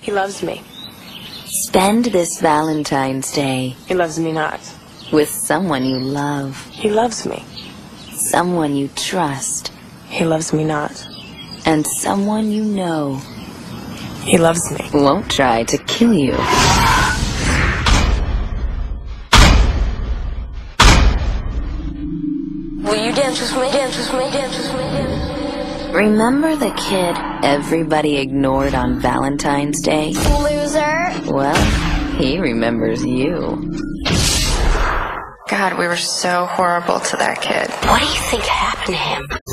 He loves me. Spend this Valentine's Day. He loves me not. With someone you love. He loves me. Someone you trust. He loves me not. And someone you know. He loves me. Won't try to kill you. Will you dance with me? Dance with me? Dance with me? Dance with me? Remember the kid everybody ignored on Valentine's Day? Loser. Well, he remembers you. God, we were so horrible to that kid. What do you think happened to him?